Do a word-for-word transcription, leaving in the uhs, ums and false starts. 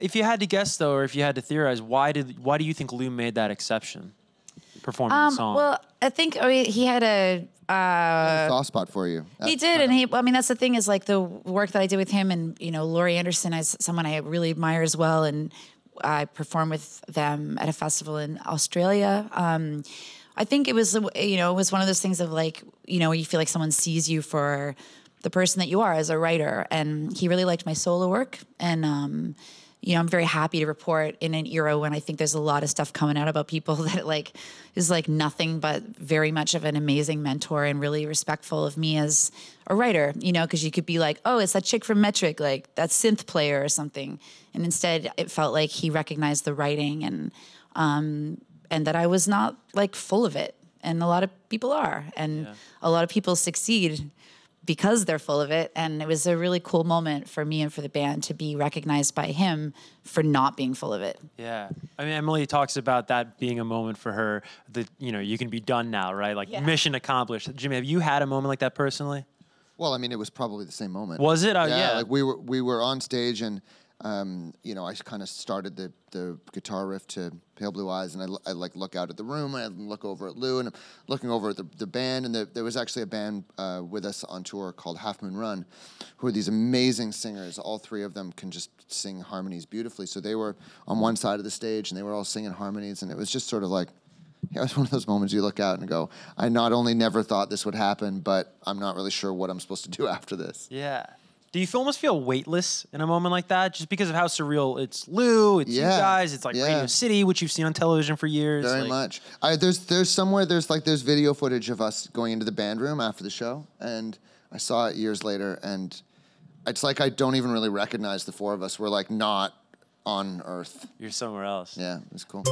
If you had to guess, though, or if you had to theorize, why did why do you think Lou made that exception performing um, the song? Well, I think I mean, he had a... Uh, soft spot for you. That's he did, and he. I mean, that's the thing is like the work that I did with him, and you know, Laurie Anderson is someone I really admire as well, and I performed with them at a festival in Australia. Um, I think it was, you know, it was one of those things of like, you know, you feel like someone sees you for the person that you are as a writer, and he really liked my solo work, and um, you know, I'm very happy to report in an era when I think there's a lot of stuff coming out about people that like is like nothing but very much of an amazing mentor and really respectful of me as a writer, you know, because you could be like, oh, it's that chick from Metric, like that synth player or something. And instead it felt like he recognized the writing and, um, and that I was not like full of it. And a lot of people are, and yeah. a lot of people succeed because they're full of it. And it was a really cool moment for me and for the band to be recognized by him for not being full of it. Yeah. I mean, Emily talks about that being a moment for her that, you know, you can be done now, right? Like yeah. mission accomplished. Jimmy, have you had a moment like that personally? Well, I mean, it was probably the same moment. Was it? Uh, yeah, yeah. Like we were, we were on stage and, um, you know, I kind of started the, the guitar riff to Pale Blue Eyes, and I, I like look out at the room and I look over at Lou, and I'm looking over at the, the band, and the, there was actually a band uh, with us on tour called Half Moon Run, who are these amazing singers. All three of them can just sing harmonies beautifully. So they were on one side of the stage and they were all singing harmonies, and it was just sort of like, yeah, it was one of those moments you look out and go, I not only never thought this would happen, but I'm not really sure what I'm supposed to do after this. Yeah. Do you feel, almost feel weightless in a moment like that, just because of how surreal it's Lou, it's yeah. you guys, it's like yeah. Radio City, which you've seen on television for years. Very like much. I, there's there's somewhere there's like there's video footage of us going into the band room after the show, and I saw it years later, and it's like I don't even really recognize the four of us. We're like not on Earth. You're somewhere else. Yeah, it's cool.